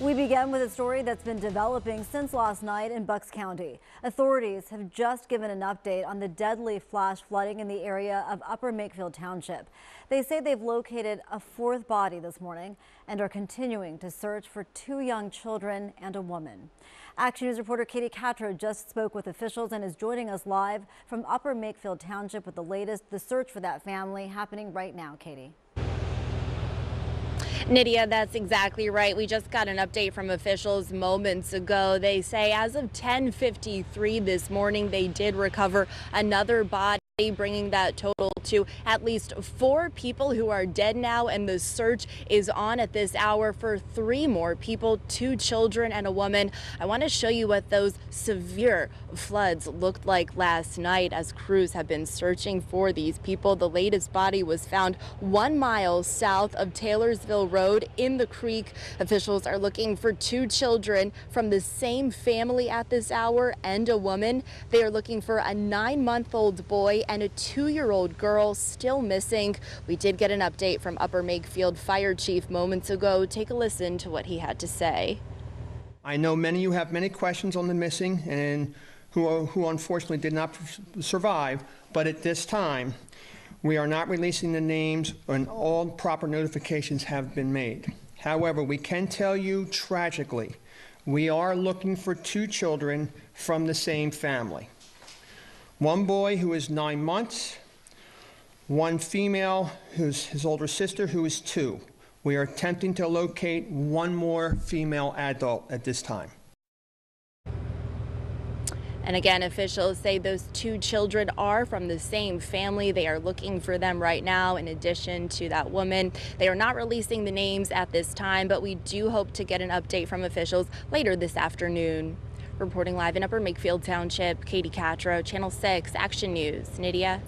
We begin with a story that's been developing since last night in Bucks County. Authorities have just given an update on the deadly flash flooding in the area of Upper Makefield Township. They say they've located a fourth body this morning and are continuing to search for two young children and a woman. Action News reporter Katie Castro just spoke with officials and is joining us live from Upper Makefield Township with the latest, the search for that family happening right now. Katie. Nydia, that's exactly right. We just got an update from officials moments ago. They say as of 10:53 this morning, they did recover another body, bringing that total to at least four people who are dead now, and the search is on at this hour for three more people, two children and a woman. I want to show you what those severe floods looked like last night as crews have been searching for these people. The latest body was found 1 mile south of Taylorsville Road in the creek. Officials are looking for two children from the same family at this hour and a woman. They are looking for a 9-month-old boy and a 2-year-old girl still missing. We did get an update from Upper Makefield Fire Chief moments ago. Take a listen to what he had to say. I know many of you have many questions on the missing and who unfortunately did not survive, but at this time, we are not releasing the names and all proper notifications have been made. However, we can tell you tragically, we are looking for two children from the same family. One boy who is 9 months, one female who's his older sister who is 2. We are attempting to locate one more female adult at this time. And again, officials say those two children are from the same family. They are looking for them right now, in addition to that woman. They are not releasing the names at this time, but we do hope to get an update from officials later this afternoon. Reporting live in Upper Makefield Township, Katie Castro, Channel 6, Action News. Nydia.